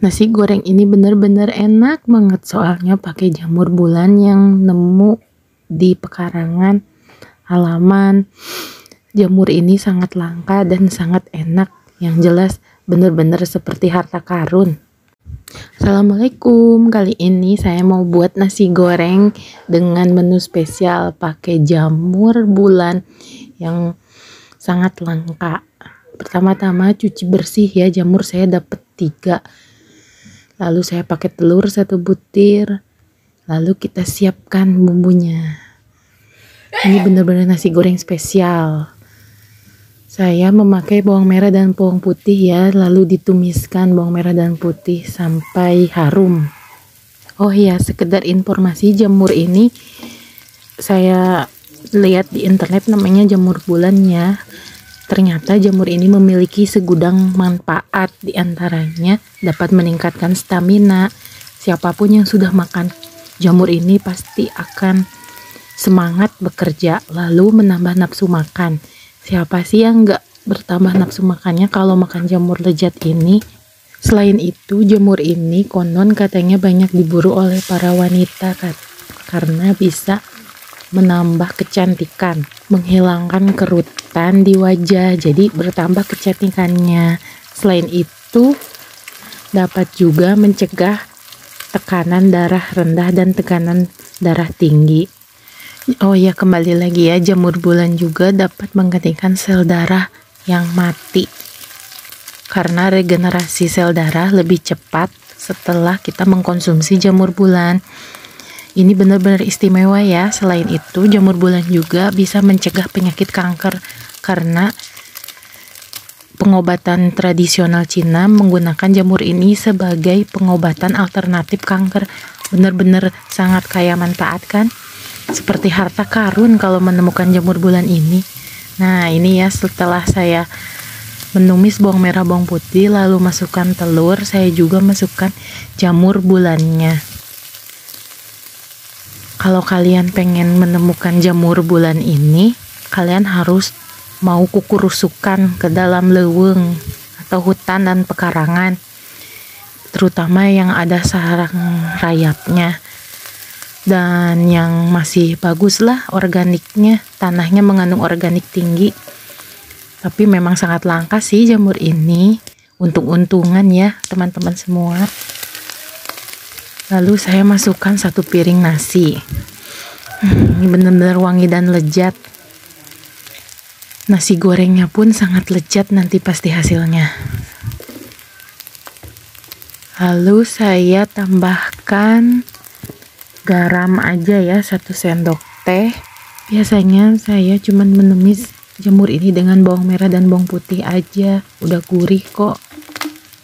Nasi goreng ini bener-bener enak banget, soalnya pakai jamur bulan yang nemu di pekarangan halaman. Jamur ini sangat langka dan sangat enak, yang jelas bener-bener seperti harta karun. Assalamualaikum, kali ini saya mau buat nasi goreng dengan menu spesial pakai jamur bulan yang sangat langka. Pertama-tama cuci bersih ya, jamur saya dapat 3. Lalu saya pakai telur 1 butir. Lalu kita siapkan bumbunya. Ini benar-benar nasi goreng spesial. Saya memakai bawang merah dan bawang putih ya. Lalu ditumiskan bawang merah dan putih sampai harum. Oh iya, sekedar informasi, jamur ini saya lihat di internet namanya jamur bulan ya. Ternyata jamur ini memiliki segudang manfaat, diantaranya dapat meningkatkan stamina. Siapapun yang sudah makan jamur ini pasti akan semangat bekerja, lalu menambah nafsu makan. Siapa sih yang nggak bertambah nafsu makannya kalau makan jamur lezat ini? Selain itu, jamur ini konon katanya banyak diburu oleh para wanita karena bisa menambah kecantikan, menghilangkan kerutan di wajah, jadi bertambah kecantikannya. Selain itu, dapat juga mencegah tekanan darah rendah dan tekanan darah tinggi. Oh ya, kembali lagi ya, jamur bulan juga dapat menggantikan sel darah yang mati, karena regenerasi sel darah lebih cepat setelah kita mengkonsumsi jamur bulan. Ini benar-benar istimewa ya. Selain itu, jamur bulan juga bisa mencegah penyakit kanker karena pengobatan tradisional Cina menggunakan jamur ini sebagai pengobatan alternatif kanker. Benar-benar sangat kaya manfaat kan? Seperti harta karun kalau menemukan jamur bulan ini. Nah, ini ya, setelah saya menumis bawang merah, bawang putih, lalu masukkan telur, saya juga masukkan jamur bulannya. Kalau kalian pengen menemukan jamur bulan ini, kalian harus mau kukurusukan ke dalam leuweung atau hutan dan pekarangan, terutama yang ada sarang rayapnya dan yang masih bagus lah organiknya, tanahnya mengandung organik tinggi. Tapi memang sangat langka sih jamur ini, untung-untungan ya teman-teman semua. Lalu saya masukkan 1 piring nasi. Ini benar-benar wangi dan lezat. Nasi gorengnya pun sangat lezat nanti pasti hasilnya. Lalu saya tambahkan garam aja ya, 1 sendok teh. Biasanya saya cuman menumis jamur ini dengan bawang merah dan bawang putih aja, udah gurih kok.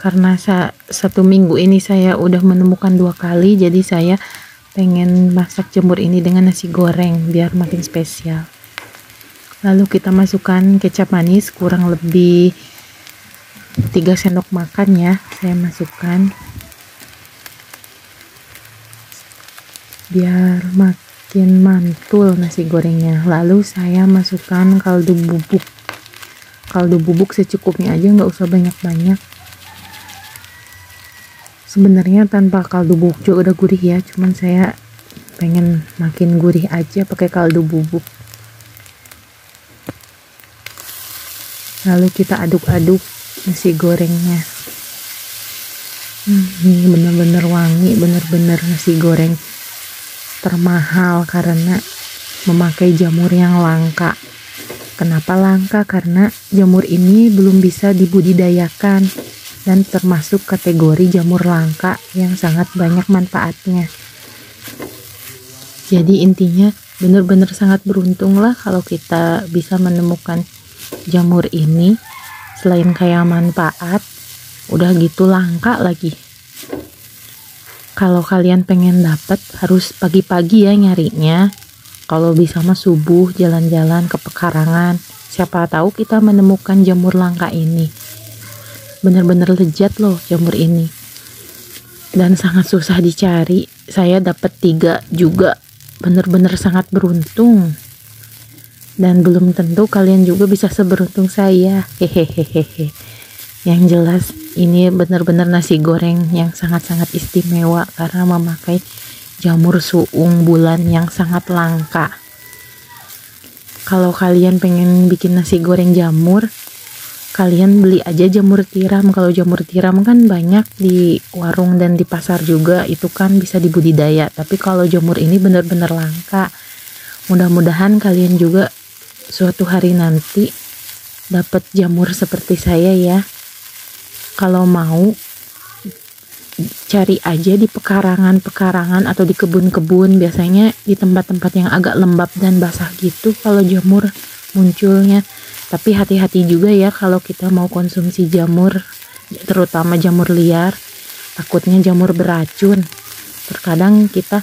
Karena satu minggu ini saya udah menemukan 2 kali, jadi saya pengen masak jamur ini dengan nasi goreng biar makin spesial. Lalu kita masukkan kecap manis kurang lebih 3 sendok makan ya, saya masukkan biar makin mantul nasi gorengnya. Lalu saya masukkan kaldu bubuk secukupnya aja, nggak usah banyak-banyak. Sebenarnya tanpa kaldu bubuk juga udah gurih ya, cuman saya pengen makin gurih aja pakai kaldu bubuk. Lalu kita aduk-aduk nasi gorengnya. Ini bener-bener wangi, bener-bener nasi goreng termahal karena memakai jamur yang langka. Kenapa langka? Karena jamur ini belum bisa dibudidayakan dan termasuk kategori jamur langka yang sangat banyak manfaatnya. Jadi intinya benar-benar sangat beruntung lah kalau kita bisa menemukan jamur ini. Selain kaya manfaat, udah gitu langka lagi. Kalau kalian pengen dapat harus pagi-pagi ya nyarinya. Kalau bisa mah subuh, jalan-jalan ke pekarangan. Siapa tahu kita menemukan jamur langka ini. Bener-bener lezat loh jamur ini dan sangat susah dicari. Saya dapat 3 juga, bener-bener sangat beruntung dan belum tentu kalian juga bisa seberuntung saya. Hehehehe. Yang jelas ini benar-benar nasi goreng yang sangat-sangat istimewa karena memakai jamur suung bulan yang sangat langka. Kalau kalian pengen bikin nasi goreng jamur, kalian beli aja jamur tiram. Kalau jamur tiram kan banyak di warung dan di pasar juga, itu kan bisa dibudidaya. Tapi kalau jamur ini benar-benar langka. Mudah-mudahan kalian juga suatu hari nanti dapat jamur seperti saya ya. Kalau mau, cari aja di pekarangan-pekarangan atau di kebun-kebun, biasanya di tempat-tempat yang agak lembab dan basah gitu kalau jamur munculnya. Tapi hati-hati juga ya kalau kita mau konsumsi jamur, terutama jamur liar, takutnya jamur beracun. Terkadang kita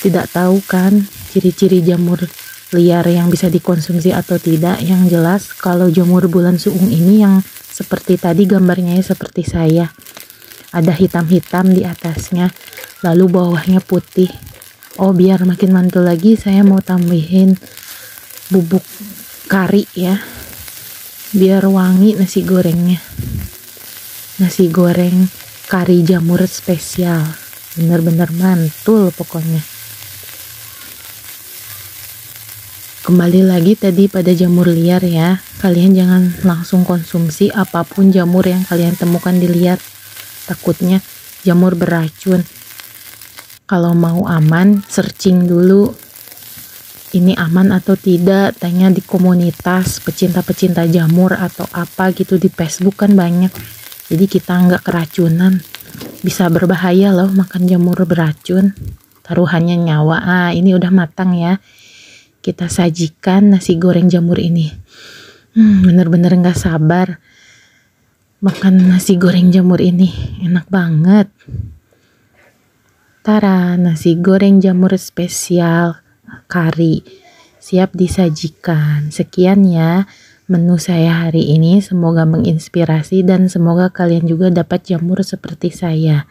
tidak tahu kan ciri-ciri jamur liar yang bisa dikonsumsi atau tidak. Yang jelas kalau jamur bulan suung ini yang seperti tadi gambarnya seperti saya, ada hitam-hitam di atasnya lalu bawahnya putih. Oh, biar makin mantul lagi saya mau tambahin bubuk kari ya, biar wangi nasi gorengnya. Nasi goreng kari jamur spesial, bener-bener mantul pokoknya. Kembali lagi tadi pada jamur liar ya, kalian jangan langsung konsumsi apapun jamur yang kalian temukan di liar, takutnya jamur beracun. Kalau mau aman, searching dulu ini aman atau tidak, tanya di komunitas pecinta-pecinta jamur atau apa gitu, di Facebook kan banyak, jadi kita nggak keracunan. Bisa berbahaya loh makan jamur beracun, taruhannya nyawa. Ah, ini udah matang ya, kita sajikan nasi goreng jamur ini. Bener-bener nggak sabar makan nasi goreng jamur ini, enak banget. Tara, nasi goreng jamur spesial kari siap disajikan. Sekian ya menu saya hari ini, semoga menginspirasi dan semoga kalian juga dapat jamur seperti saya.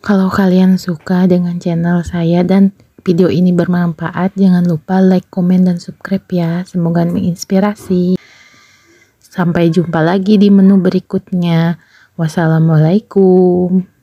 Kalau kalian suka dengan channel saya dan video ini bermanfaat, jangan lupa like, komen, dan subscribe ya. Semoga menginspirasi. Sampai jumpa lagi di menu berikutnya. Wassalamualaikum.